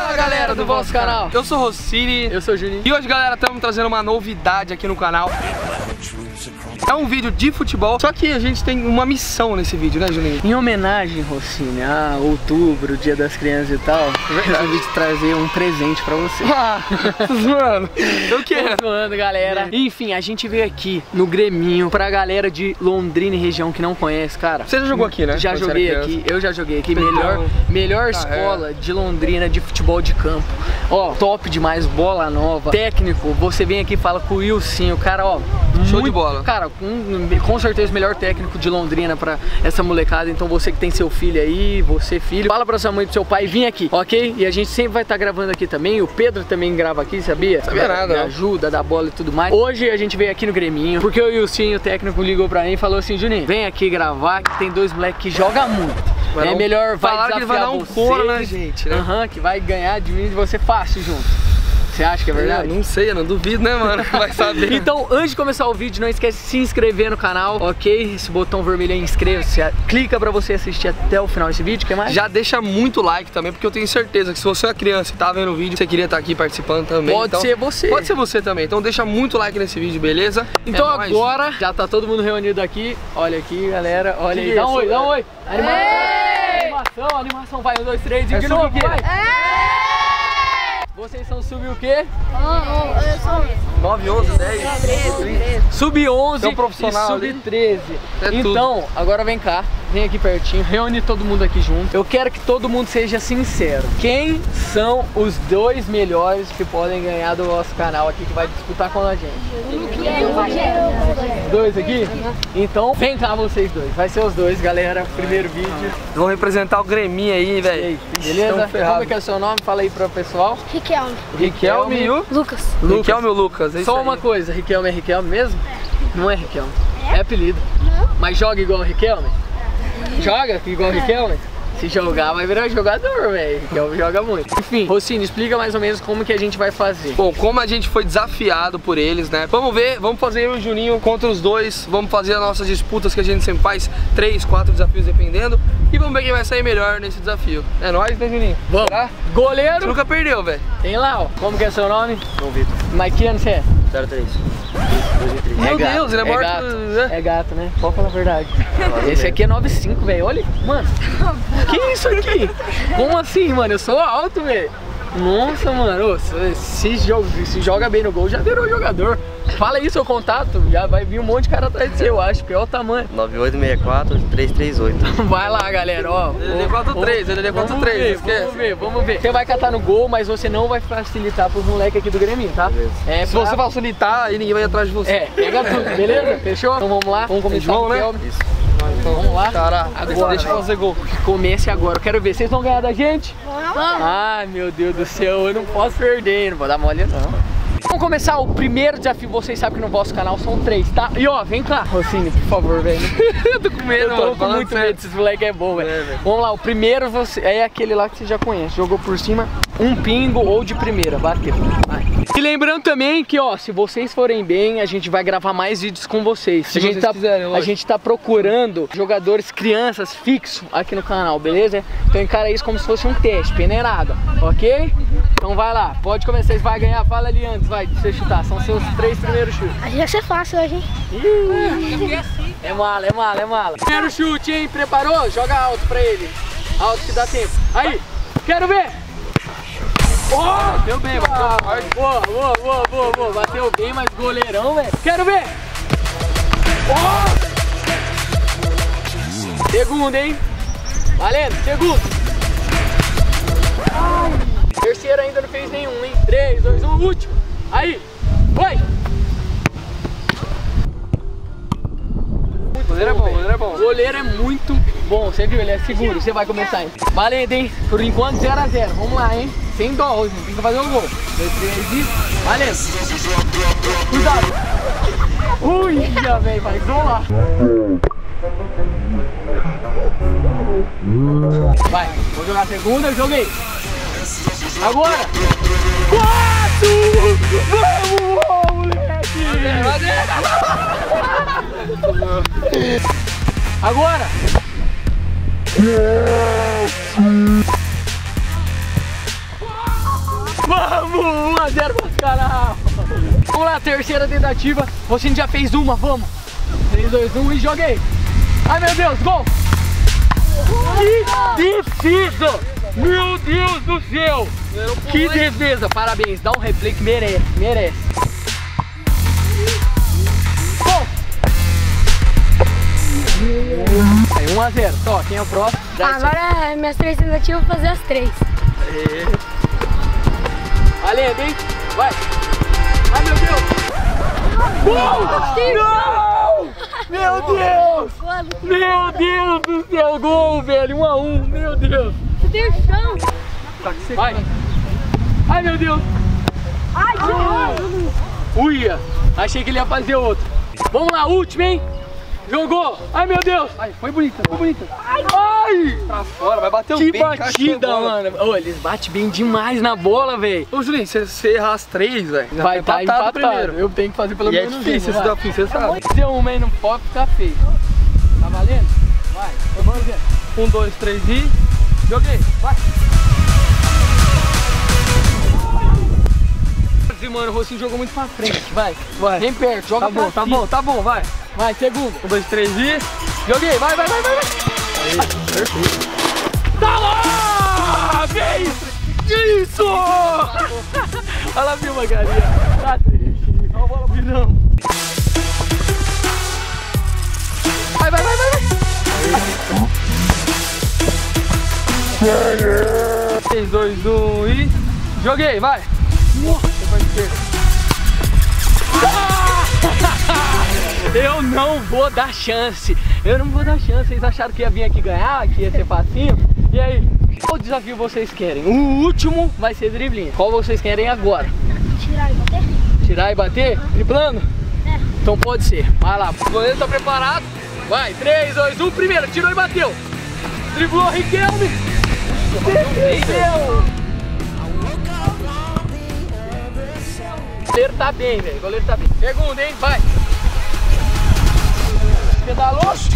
Fala galera do vosso canal, eu sou o Rossini, eu sou o Juninho. E hoje galera, estamos trazendo uma novidade aqui no canal. É um vídeo de futebol, só que a gente tem uma missão nesse vídeo, né Juninho? Em homenagem, Rocinha, a outubro, dia das crianças e tal, eu vim te trazer um presente pra você. Ah, zoando. Eu quero. Tô zoando, galera. Enfim, a gente veio aqui no Greminho, pra galera de Londrina e região que não conhece, cara. Você já jogou aqui, né? Já joguei aqui, eu já joguei aqui. Melhor escola de Londrina de futebol de campo. Ó, top demais, bola nova. Técnico, você vem aqui e fala com o Wilson, cara, ó. Show de bola. Cara, com certeza o melhor técnico de Londrina pra essa molecada. Então você que tem seu filho aí, você filho, fala pra sua mãe e pro seu pai, vim aqui, ok? E a gente sempre vai estar gravando aqui também. O Pedro também grava aqui, sabia? Sabia nada. Me ajuda, dá bola e tudo mais. Hoje a gente veio aqui no Greminho, porque o Wilson, o técnico, ligou pra mim e falou assim, Juninho, vem aqui gravar que tem dois moleques que jogam muito. É melhor, vai desafiar vocês. Falaram que vai dar um couro na gente, né? Aham, que vai ganhar de mim e você fácil junto. Você acha que é verdade? Eu não sei, eu não duvido, né, mano? Vai saber. Então, antes de começar o vídeo, não esquece de se inscrever no canal, ok? Esse botão vermelho aí, inscreva-se. Clica pra você assistir até o final desse vídeo, que mais? Já deixa muito like também, porque eu tenho certeza que se você é uma criança e tá vendo o vídeo, você queria estar aqui participando também. Pode então, ser você. Pode ser você também. Então deixa muito like nesse vídeo, beleza? Então é agora, nóis. Já tá todo mundo reunido aqui. Olha aqui, galera. Olha que aí. Dá um oi, dá um oi. Animação, animação. Vai, 1, 2, 3 e de novo, vai. Vocês são sub o quê? 9, 11, 10, 13. Sub 11 é um profissional e sub 13. É então, tudo. Agora vem cá, vem aqui pertinho, reúne todo mundo aqui junto. Eu quero que todo mundo seja sincero. Quem são os dois melhores que podem ganhar do nosso canal aqui, que vai disputar com a gente? Dois aqui? Então, vem cá vocês dois. Vai ser os dois, galera. Primeiro vídeo. Vão representar o Greminho aí, velho. Beleza? Como é que é o seu nome? Fala aí pro pessoal. Riquelme. Riquelme e o? Lucas. Riquelme e o Lucas. É só uma coisa, Riquelme é Riquelme mesmo? É. Não é Riquelme. É apelido. Não. Mas joga igual o Riquelme? É. Joga igual o Riquelme? Se jogar, vai virar jogador, velho. Riquelme joga muito. Enfim, Rocinho, explica mais ou menos como que a gente vai fazer. Bom, como a gente foi desafiado por eles, né? Vamos ver, vamos fazer eu e o Juninho contra os dois. Vamos fazer as nossas disputas que a gente sempre faz. 3, 4 desafios, dependendo. E vamos ver quem vai sair melhor nesse desafio. É nóis, né, Juninho? Vamos. Será? Goleiro. Você nunca perdeu, velho. Tem lá, ó. Como que é seu nome? João Vitor. Mas que ano você é? 03. Meu Deus, ele é morto. É gato, né? Pode falar a verdade. Esse aqui é 95, velho. Olha, mano. Que isso aqui? Como assim, mano? Eu sou alto, velho. Nossa, mano. Se joga bem no gol, já virou jogador. Fala aí seu contato, já vai vir um monte de cara atrás de você, eu acho, que é o tamanho. 9864-338. Vai lá, galera, ó. Ele é 43, ele é 43, esquece. Vamos ver, vamos ver. Você vai catar no gol, mas você não vai facilitar pros moleques aqui do Grêmio, tá? É, se você facilitar, aí ninguém vai atrás de você. É, pega tudo, beleza? Fechou? Então vamos lá, vamos começar o né? Isso. Então, vamos lá. Caraca, agora, deixa eu fazer gol. Comece agora, eu quero ver, vocês vão ganhar da gente? Vamos. Ah, meu Deus do céu, eu não posso perder, não vou dar mole não. Vamos começar o primeiro desafio, vocês sabem que no vosso canal são 3, tá? E ó, vem cá, Rocinho, por favor, velho. Eu tô com medo, mano. Eu tô com muito medo, esses moleque é bom, velho. Vamos lá, o primeiro você é aquele lá que você já conhece. Jogou por cima, um pingo ou de primeira, bateu. Vai. E lembrando também que, ó, se vocês forem bem, a gente vai gravar mais vídeos com vocês. Se vocês quiserem, lógico. A gente tá procurando jogadores, crianças, fixo aqui no canal, beleza? Então encara isso como se fosse um teste, peneirada, ok? Então vai lá, pode começar, vocês vão ganhar, fala ali antes, vai, pra você chutar, são seus 3 primeiros chutes. Acho que vai ser fácil hoje, hein? É mala, é mala, é mala. Primeiro chute, hein? Preparou? Joga alto pra ele. Alto que dá tempo. Aí, quero ver! Oh, bateu bem, bateu. Boa. Bateu bem, mas goleirão, velho. Quero ver! Oh. Segundo, hein? Valendo, segundo. Ai. Terceiro ainda não fez nenhum, hein? 3, 2, 1, último. Aí, vai! Goleiro é bom, goleiro é bom. Goleiro é muito bom, você viu? Ele é seguro, você vai começar, hein? Valendo, hein? Por enquanto, 0 a 0. Vamos lá, hein? Sem dó, hoje, tem que fazer um gol. 2, 3 e... Valendo! Cuidado! Ui, já, velho, vai isolar. Vai, vou jogar a segunda, eu joguei. Agora! 4! Vamos, moleque! Agora! Yes. Vamos! 1x0 pro canal! Vamos lá, terceira tentativa. Rocinha já fez uma, vamos! 3, 2, 1 e joguei! Ai meu Deus, gol! Que defesa! Meu Deus do céu! Que defesa! Parabéns, dá um replay que merece, merece! Gol! 1x0, só, quem é o próximo? Agora minhas três tentativas, vou fazer as três. Valendo, hein? Vai! Ai meu Deus! Gol! Meu Deus! Meu Deus do céu! Gol, velho! 1x1, meu Deus! Você tem chão! Vai! Ai meu Deus! Ai, que uia! Achei que ele ia fazer outro. Vamos lá, último, hein? Jogou! Ai meu Deus! Ai, foi bonita, foi bonita! Ai! Ai. Pra fora, vai bater o pé. Que batida, mano! Ô, eles batem bem demais na bola, velho! Ô, Juninho, se você errar as três, velho, vai estar empatado primeiro. Eu tenho que fazer pelo menos um. É difícil esse desafio, você sabe. Se um man não pode ficar feio. Tá valendo? Vai, vamos ver. 1, 2, 3 e... Joguei, vai! Mano, o Rocinho jogou muito pra frente, vai, vai. Vem perto, joga pra cima. Tá bom, vai. Vai, segundo. 1, 2, 3 e... Joguei, vai, vai, vai, vai. Aí, perfeito. Tá lá! Vem! Isso! Olha lá, viu, Magaria? Tá triste. Olha a bola, virão. Vai, vai, vai, vai, vai. 3, 2, 1 e... Joguei, vai. Eu não vou dar chance. Eu não vou dar chance. Vocês acharam que ia vir aqui ganhar, que ia ser facinho? E aí? Qual desafio vocês querem? O último vai ser driblinho. Qual vocês querem agora? Tirar e bater? Tirar e bater? Driblando? É. Então pode ser. Vai lá. O goleiro tá preparado? Vai. 3, 2, 1. Primeiro. Tirou e bateu. Driblou Riquelme. Defendeu. O goleiro tá bem, velho. O goleiro tá bem. Segundo, hein? Vai! Pedalou! Nossa,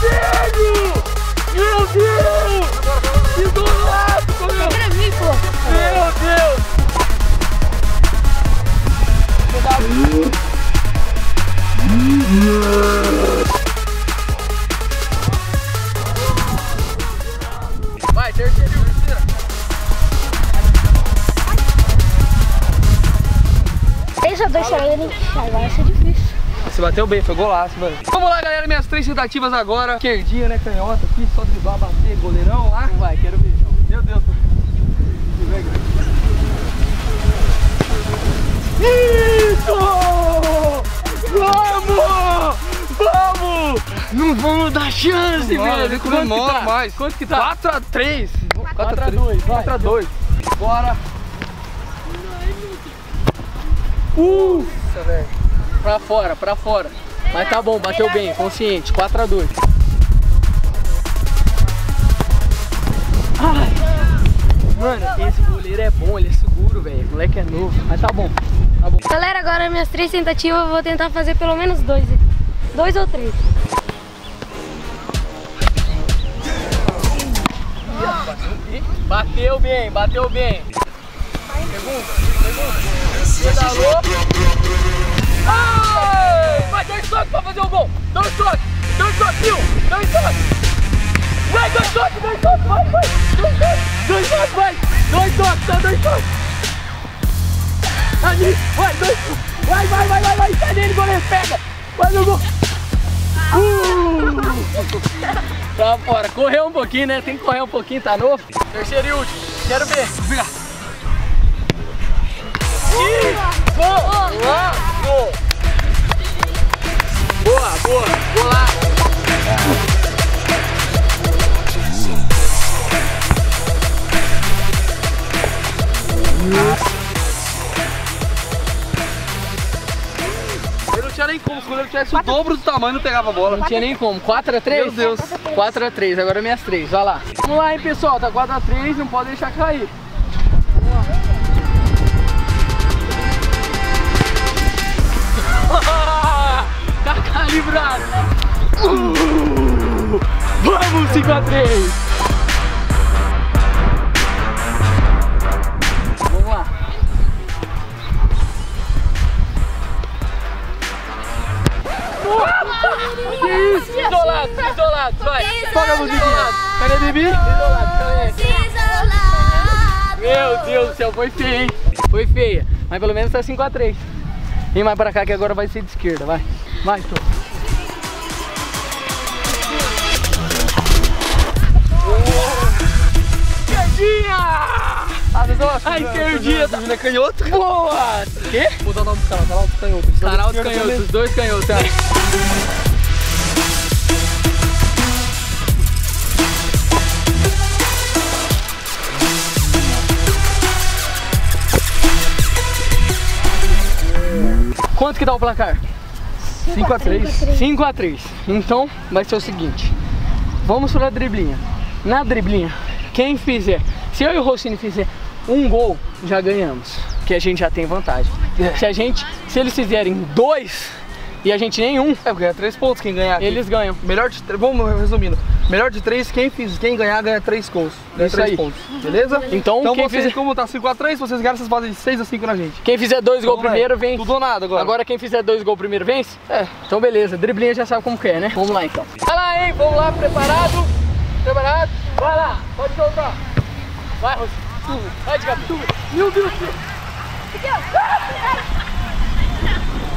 Pedro! Meu Deus! Que golaço, meu! Meu Deus! Pedalou! Vai, terceiro! Dois Chalini. Agora isso é difícil. Você bateu bem, foi golaço, mano. Vamos lá, galera, minhas três tentativas agora. Esquerdinha, né, canhota aqui, só driblar, bater, goleirão lá. Vai, quero ver. Meu Deus. Isso! Vamos! Vamos! Não vamos dar chance, velho. Quanto que tá? 4x3. 4x2, 4x2. Bora. Nossa, velho. Pra fora, pra fora. Mas tá bom, bateu bem, consciente. 4x2. Mano, esse goleiro é bom, ele é seguro, velho. O moleque é novo, mas tá bom, tá bom. Galera, agora minhas três tentativas, eu vou tentar fazer pelo menos dois. 2 ou 3. Bateu bem, bateu bem. Pedalou. Ai! Vai, 2 toques pra fazer o gol. 2 toques, viu? 2 toques. Vai, 2 toques, vai, vai. 2 toques, vai. 2 toques, tá, 2 toques. Ali, vai, 2 toques. Vai. Sai dele, goleiro, pega. Vai no gol. Tá fora. Correu um pouquinho, né? Tem que correr um pouquinho, tá novo. Terceiro e último. Quero ver. Obrigado. Golaço! Boa, boa, golaço! Eu não tinha nem como, se eu tivesse o dobro do tamanho não pegava a bola. Não tinha nem como, 4x3? Meu Deus! 4x3, agora minhas 3, vai lá. Vamos lá, hein, pessoal, tá 4x3, não pode deixar cair. Tá calibrado. Vamos, 5x3. de mim? Meu Deus do céu, foi feia, hein? Foi feia, mas pelo menos tá 5x3. Vem mais pra cá que agora vai ser de esquerda, vai. Vai, Tô. Esquerdinha! Ah, vocês vão achar. A esquerdinha tá vindo canhoto. Boa! Quê? Vou dar o nome do canal, canal dos canhotos. Canal dos canhotos, os dois canhotos, tá? Quanto que dá o placar? 5x3. 5x3. Então vai ser o seguinte. Vamos pra driblinha. Na driblinha, quem fizer, se eu e o Rossini fizer um gol, já ganhamos. Que a gente já tem vantagem. Se eles fizerem dois e a gente nenhum, é ganhar 3 pontos quem ganhar. Aqui. Eles ganham. Melhor de três. Vamos resumindo. Melhor de 3, quem ganhar ganha 3 gols. Ganha 3 pontos. Beleza? Então quem vocês, fizer... como tá 5x3, vocês ganham, vocês fazem 6x5 na gente. Quem fizer 2 gols primeiro, vence. Tudo ou nada agora. Agora quem fizer 2 gols primeiro, vence? É. Então beleza, driblinha já sabe como que é, né? Vamos lá então. Vai lá, hein? Vamos lá, preparado? Preparado? Vai lá, pode soltar. Vai, Rocinha. Vai de captura. Meu Deus do céu.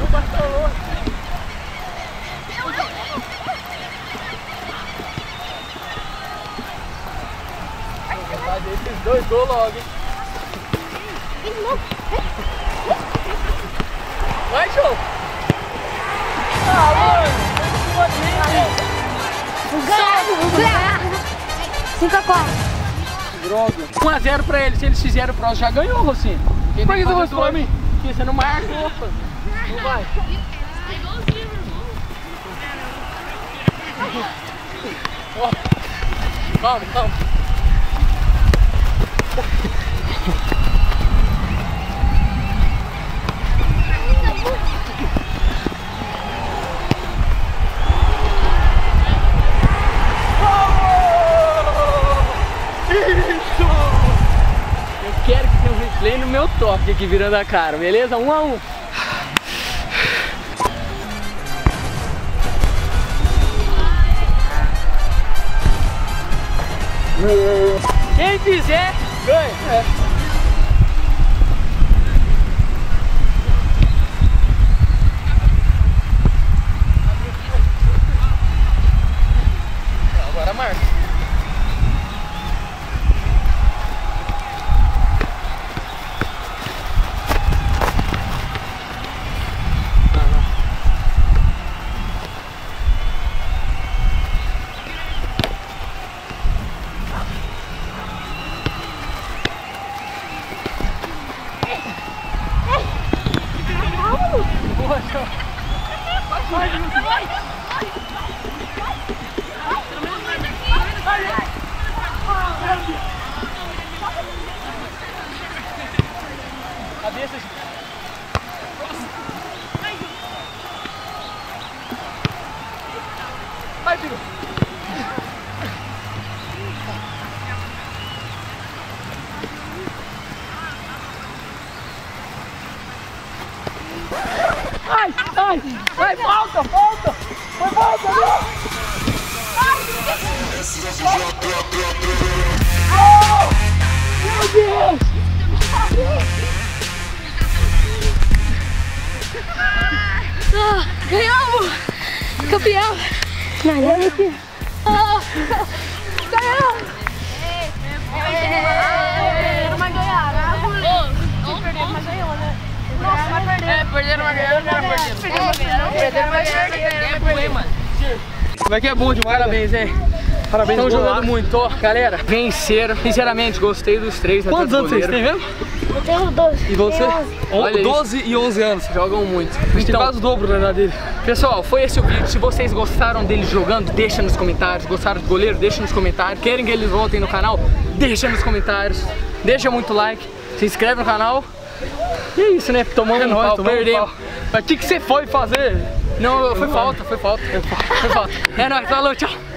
Não passou longe. Esses 2 gols logo, hein? Vai, show! Ah, mano! 5x4. Droga. 1x0 pra eles. Se eles fizeram o próximo, já ganhou, Rocinha. Por que você mostrou pra mim? Porque você não marca. Não vai. Calma, calma. No meu top aqui virando a cara, beleza? 1x1. Quem fizer, ganha. É. Agora marca. Vai, Pedro! Ai, ai! Vai, volta, volta! Vai, volta! Meu Deus! Ah, ganhamos! Campeão! Ganhamos! Perderam, mas ganharam. Mas ganhou, né? Nossa, mas perderam. Perderam, mas ganharam. Perderam, mas ganharam. Como é que é bom demais? Parabéns, hein? Parabéns, estão jogando muito, ó. Galera, venceram. Sinceramente, gostei dos 3. Quantos anos vocês têm mesmo? Eu tenho 12. E você? 12 e 11 anos. Jogam muito. Então, tem quase o dobro na idade dele. Pessoal, foi esse o vídeo. Se vocês gostaram dele jogando, deixa nos comentários. Gostaram do goleiro? Deixa nos comentários. Querem que eles voltem no canal? Deixa nos comentários. Deixa muito like. Se inscreve no canal. E é isso, né? Tomamos um pau, perdemos. Mas o que você foi fazer? Não, foi falta, foi falta. Foi falta. É nóis, falou, tchau.